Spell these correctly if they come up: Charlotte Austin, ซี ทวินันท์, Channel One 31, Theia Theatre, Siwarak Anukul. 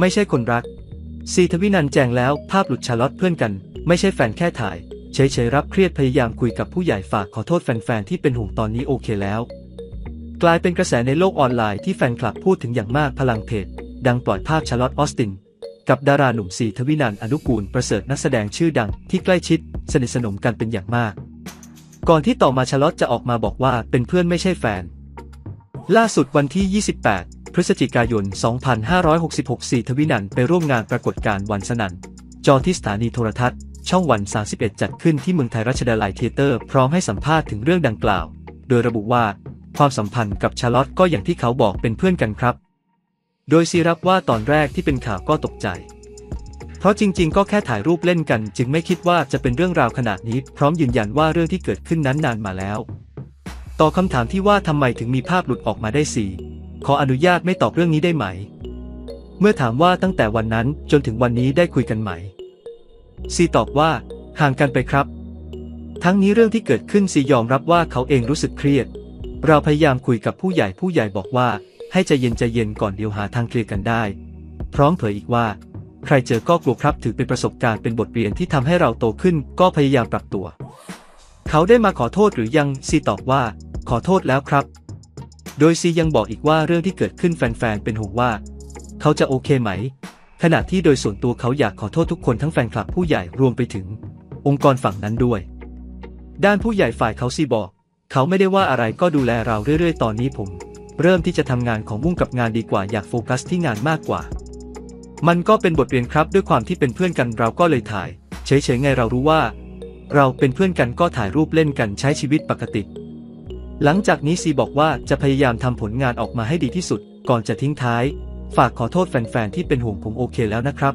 ไม่ใช่คนรักซีทวินันแจงแล้วภาพหลุดชาร์ลอตเพื่อนกันไม่ใช่แฟนแค่ถ่ายเฉยๆรับเครียดพยายามคุยกับผู้ใหญ่ฝากขอโทษแฟนๆที่เป็นห่วงตอนนี้โอเคแล้วกลายเป็นกระแสในโลกออนไลน์ที่แฟนคลับพูดถึงอย่างมากพลังเพจดังปล่อยภาพชาร์ลอตออสตินกับดาราหนุ่มซีทวินันอนุกูลประเสริฐนักแสดงชื่อดังที่ใกล้ชิดสนิทสนมกันเป็นอย่างมากก่อนที่ต่อมาชาร์ลอตจะออกมาบอกว่าเป็นเพื่อนไม่ใช่แฟนล่าสุดวันที่28พฤศจิกายน2566ซีทวินันไปร่วมงานปรากฏการณ์วันสนั่นจอที่สถานีโทรทัศน์ช่องวัน31จัดขึ้นที่เมืองไทยรัชดาลัยเธียเตอร์พร้อมให้สัมภาษณ์ถึงเรื่องดังกล่าวโดยระบุว่าความสัมพันธ์กับชาร์ลอตก็อย่างที่เขาบอกเป็นเพื่อนกันครับโดยซีรับว่าตอนแรกที่เป็นข่าวก็ตกใจเพราะจริงๆก็แค่ถ่ายรูปเล่นกันจึงไม่คิดว่าจะเป็นเรื่องราวขนาดนี้พร้อมยืนยันว่าเรื่องที่เกิดขึ้นนั้นนานมาแล้วต่อคำถามที่ว่าทำไมถึงมีภาพหลุดออกมาได้สี่ขออนุญาตไม่ตอบเรื่องนี้ได้ไหมเมื่อถามว่าตั้งแต่วันนั้นจนถึงวันนี้ได้คุยกันไหมซีตอบว่าห่างกันไปครับทั้งนี้เรื่องที่เกิดขึ้นซียอมรับว่าเขาเองรู้สึกเครียดเราพยายามคุยกับผู้ใหญ่บอกว่าให้ใจเย็นก่อนเดี๋ยวหาทางเคลียร์กันได้พร้อมเผยอีกว่าใครเจอก็กลัวครับถือเป็นประสบการณ์เป็นบทเรียนที่ทำให้เราโตขึ้นก็พยายามปรับตัวเขาได้มาขอโทษหรือยังซีตอบว่าขอโทษแล้วครับโดยซียังบอกอีกว่าเรื่องที่เกิดขึ้นแฟนๆเป็นห่วงว่าเขาจะโอเคไหมขณะที่โดยส่วนตัวเขาอยากขอโทษทุกคนทั้งแฟนคลับผู้ใหญ่รวมไปถึงองค์กรฝั่งนั้นด้วยด้านผู้ใหญ่ฝ่ายเขาซีบอกเขาไม่ได้ว่าอะไรก็ดูแลเราเรื่อยๆตอนนี้ผมเริ่มที่จะทำงานของมุ่งกับงานดีกว่าอยากโฟกัสที่งานมากกว่ามันก็เป็นบทเรียนครับด้วยความที่เป็นเพื่อนกันเราก็เลยถ่ายเฉยๆไงเรารู้ว่าเราเป็นเพื่อนกันก็ถ่ายรูปเล่นกันใช้ชีวิตปกติหลังจากนี้ซีบอกว่าจะพยายามทำผลงานออกมาให้ดีที่สุดก่อนจะทิ้งท้ายฝากขอโทษแฟนๆที่เป็นห่วงผมโอเคแล้วนะครับ